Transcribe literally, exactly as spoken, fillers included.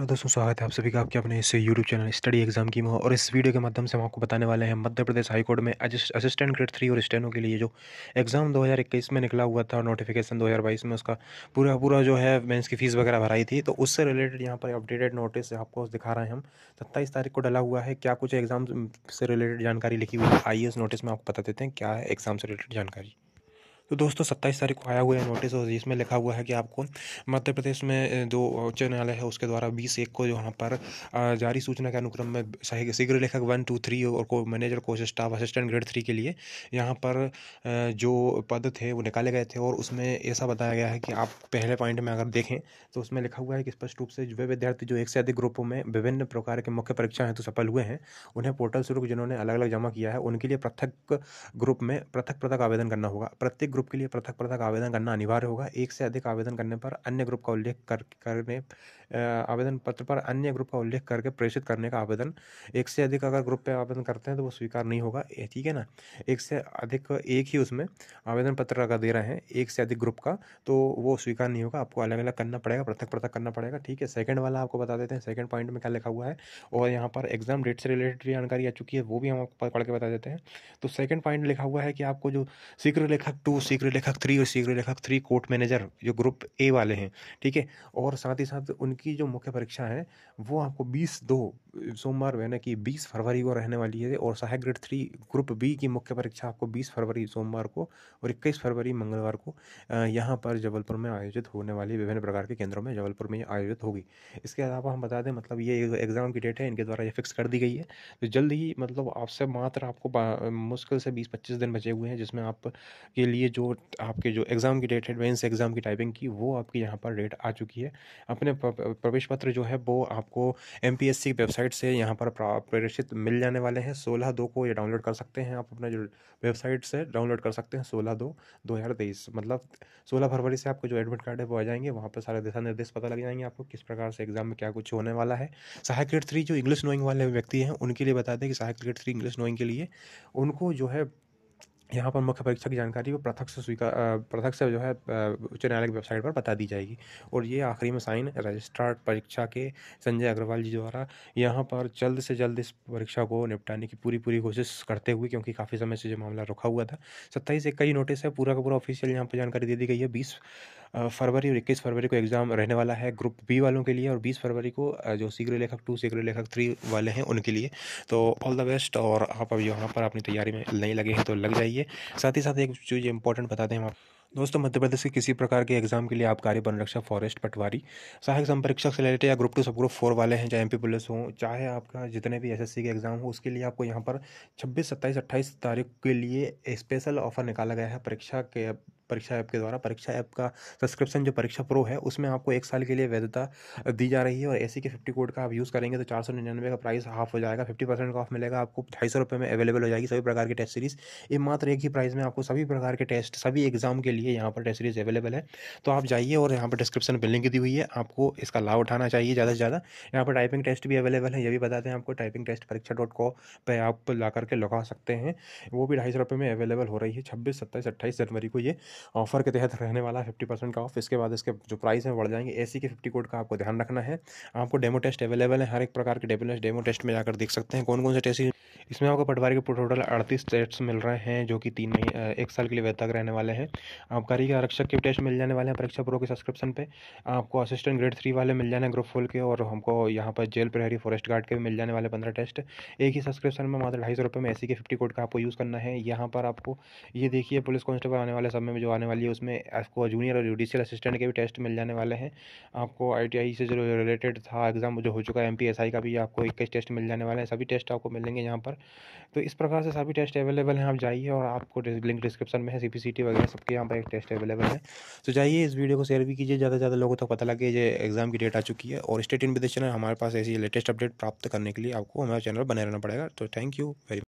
दोस्तों स्वागत है आप सभी का आपके अपने इस यूट्यूब चैनल स्टडी एग्जाम की में। और इस वीडियो के माध्यम से हम आपको बताने वाले हैं मध्य प्रदेश हाईकोर्ट में असिस्टेंट ग्रेड थ्री और स्टेनो के लिए जो एग्ज़ाम दो हज़ार इक्कीस में निकला हुआ था, नोटिफिकेशन दो हज़ार बाईस में उसका पूरा पूरा जो है मेंस की फ़ीस वगैरह भराई थी, तो उससे रिलेटेड यहाँ पर अपडेटेड नोटिस आपको दिखा रहे हैं हम। सत्ताईस तारीख को डला हुआ है, क्या कुछ एग्ज़ाम से रिलेटेड जानकारी लिखी हुई है आइए उस नोटिस में आपको बता देते हैं क्या है एग्ज़ाम से रिलेटेड जानकारी। तो दोस्तों सत्ताईस तारीख को आया हुआ है नोटिस और इसमें लिखा हुआ है कि आपको मध्य प्रदेश में जो उच्च न्यायालय है उसके द्वारा बीस एक को यहाँ पर जारी सूचना के अनुक्रम में शीघ्र लेखक वन टू थ्री और को manager course staff assistant grade three के लिए यहाँ पर जो पद थे वो निकाले गए थे। और उसमें ऐसा बताया गया है कि आप पहले पॉइंट में अगर देखें तो उसमें लिखा हुआ है कि स्पष्ट रूप से वे विद्यार्थी जो एक से अधिक ग्रुपों में विभिन्न प्रकार के मुख्य परीक्षाएं हेतु सफल हुए हैं उन्हें पोर्टल शुल्क जिन्होंने अलग अलग जमा किया है उनके लिए पृथक ग्रुप में पृथक पृथक आवेदन करना होगा। प्रत्येक ग्रुप के लिए पृथक पृथक आवेदन करना अनिवार्य होगा। एक से अधिक आवेदन करने पर अन्य ग्रुप का उल्लेख कर करने आवेदन पत्र पर अन्य ग्रुप का उल्लेख करके प्रेषित करने का आवेदन, एक से अधिक अगर ग्रुप पे आवेदन करते हैं तो वो स्वीकार नहीं होगा, ठीक है ना। एक से अधिक एक ही उसमें आवेदन पत्र अगर दे रहे हैं एक से अधिक ग्रुप का तो वो स्वीकार नहीं होगा, आपको अलग अलग करना पड़ेगा, पृथक पृथक करना पड़ेगा, ठीक है। सेकेंड वाला आपको बता देते हैं सेकेंड पॉइंट में क्या लिखा हुआ है और यहाँ पर एग्जाम डेट से रिलेटेड जानकारी आ चुकी है वो भी हम आपको पढ़ के बता देते हैं। तो सेकेंड पॉइंट लिखा हुआ है कि आपको जो शीघ्र लेखक टू शीघ्र लेखक थ्री और शीघ्र लेखक थ्री कोर्ट मैनेजर जो ग्रुप ए वाले हैं, ठीक है, और साथ ही साथ उनकी जो मुख्य परीक्षा है वो आपको बीस दो सोमवार यानी कि बीस फरवरी को रहने वाली है। और सहायक ग्रेड थ्री ग्रुप बी की मुख्य परीक्षा आपको बीस फरवरी सोमवार को और इक्कीस फरवरी मंगलवार को यहाँ पर जबलपुर में आयोजित होने वाली विभिन्न प्रकार के केंद्रों में जबलपुर में आयोजित होगी। इसके अलावा हम बता दें मतलब ये एग्ज़ाम की डेट है इनके द्वारा ये फिक्स कर दी गई है, तो जल्द ही मतलब आपसे मात्र आपको मुश्किल से बीस पच्चीस दिन बचे हुए हैं जिसमें आपके लिए जो आपके जो एग्ज़ाम की डेट है एडवांस एग्ज़ाम की टाइपिंग की वो आपकी यहाँ पर डेट आ चुकी है। अपने प्रवेश पत्र जो है वो आपको एमपीएससी की वेबसाइट से यहाँ पर प्रेषित मिल जाने वाले हैं। सोलह दो को ये डाउनलोड कर सकते हैं, आप अपना जो वेबसाइट से डाउनलोड कर सकते हैं सोलह दो दो हज़ार तेईस मतलब सोलह फरवरी से आपको जो एडमिट कार्ड है वो आ जाएंगे, वहाँ पर सारे दिशा निर्देश पता लग जाएंगे आपको किस प्रकार से एग्जाम में क्या कुछ होने वाला है। सहायक ग्रेड थ्री जो इंग्लिश नोइंग वाले व्यक्ति हैं उनके लिए बता दें कि सहायक ग्रेड थ्री इंग्लिश नोइंग के लिए उनको जो है यहाँ पर मुख्य परीक्षा की जानकारी वो पृथक से स्वीकार पृथक से जो है उच्च न्यायालय की वेबसाइट पर बता दी जाएगी। और ये आखिरी में साइन रजिस्ट्रार परीक्षा के संजय अग्रवाल जी द्वारा यहाँ पर जल्द से जल्द इस परीक्षा को निपटाने की पूरी पूरी कोशिश करते हुए, क्योंकि काफ़ी समय से जो मामला रुका हुआ था सत्ताईस एक का ही नोटिस है, पूरा का पूरा ऑफिशियल यहाँ पर जानकारी दे दी गई है। बीस फरवरी और इक्कीस फरवरी को एग्ज़ाम रहने वाला है ग्रुप बी वालों के लिए और बीस फरवरी को जो शीघ्र लेखक टू शीघ्र लेखक थ्री वाले हैं उनके लिए। तो ऑल द बेस्ट और आप अब यहाँ पर अपनी तैयारी में नहीं लगे हैं तो लग जाइए। साथ ही साथ एक चीज़ इंपॉर्टेंट बता दें हम आप दोस्तों मध्य प्रदेश के किसी प्रकार के एग्जाम के लिए आप कार्य परिरक्षक फॉरेस्ट पटवारी सहायक संपरीक्षक से रिलेटेड या ग्रुप टू सब ग्रुप फोर वाले हैं चाहे एमपी पुलिस हो चाहे आपका जितने भी एसएससी के एग्जाम हो उसके लिए आपको यहाँ पर छब्बीस सत्ताईस अट्ठाईस तारीख के लिए स्पेशल ऑफर निकाला गया है परीक्षा के परीक्षा ऐप के द्वारा। परीक्षा ऐप का सब्सक्रिप्शन जो परीक्षा प्रो है उसमें आपको एक साल के लिए वैधता दी जा रही है और एसी के फिफ्टी कोड का आप यूज़ करेंगे तो चार सौ निन्यानवे का प्राइस हाफ हो जाएगा, फिफ्टी परसेंट का ऑफ मिलेगा, आपको ढाई सौ रुपये में अवेलेबल हो जाएगी सभी प्रकार की टेस्ट सीरीज़। ये मात्र एक ही प्राइस में आपको सभी प्रकार के टेस्ट सभी एग्जाम के लिए यहाँ पर टेस्ट सीरीज़ अवेलेबल है। तो आप जाइए और यहाँ पर डिस्क्रिप्शन पर लिंक दी हुई है, आपको इसका लाभ उठाना चाहिए ज़्यादा से ज़्यादा। यहाँ पर टाइपिंग टेस्ट भी अवेलेबल है, ये भी बताते हैं आपको टाइपिंग टेस्ट परीक्षा डॉट कॉम पर आप ला करके लगा सकते हैं, वो भी ढाई सौ रुपये में अवेलेबल हो रही है। छब्बीस सत्ताईस अट्ठाईस जनवरी को ये ऑफर के तहत रहने वाला फिफ्टी परसेंट का ऑफ, इसके बाद इसके जो प्राइस हैं बढ़ जाएंगे। एसी के फिफ्टी कोड का आपको ध्यान रखना है, आपको डेमो टेस्ट अवेलेबल है हर एक प्रकार के डेमो डेमो टेस्ट में जाकर देख सकते हैं कौन कौन से टेस्ट। इसमें आपको पटवारी के टोटल अड़तीस टेस्ट मिल रहे हैं जो कि तीन महीने एक साल के लिए वैध तक रहने वाले हैं। आबकारी के आरक्षक के टेस्ट मिल जाने वाले हैं परीक्षा प्रो के सब्सक्रिप्शन पे, आपको असिस्टेंट ग्रेड थ्री वाले मिल जाने ग्रुप फोर के और हमको यहाँ पर जेल प्रहरी फॉरेस्ट गार्ड के भी मिल जाने वाले पंद्रह टेस्ट एक ही सब्सक्रिप्शन में मात्र ढाई सौ रुपये में। एसी के फिफ्टी कोड का आपको यूज़ करना है, यहाँ पर आपको ये देखिए पुलिस कांस्टेबल आने वाले समय में जो आने वाली है उसमें आपको जूनियर और जुडिशियल असिस्टेंट के भी टेस्ट मिल जाने वाले हैं। आपको आई टी आई से जो रिलेटेड था एग्जाम जो हो चुका है एम पी एस आई का भी आपको इक्कीस टेस्ट मिल जाने वाले हैं, सभी टेस्ट आपको मिलेंगे यहाँ पर। तो इस प्रकार से सभी टेस्ट अवेलेबल हैं, आप जाइए और आपको लिंक डिस्क्रिप्शन में है सीपीसीटी वगैरह सबके यहाँ पर एक टेस्ट अवेलेबल है। तो जाइए इस वीडियो को शेयर भी कीजिए ज़्यादा से ज़्यादा लोगों तक तो पता लगे ये एग्जाम की डेट आ चुकी है। और स्टे ट्यून्ड भी देखना, हमारे पास ऐसी लेटेस्ट अपडेट प्राप्त करने के लिए आपको हमारा चैनल बने रहना पड़ेगा। तो थैंक यू वेरी मच।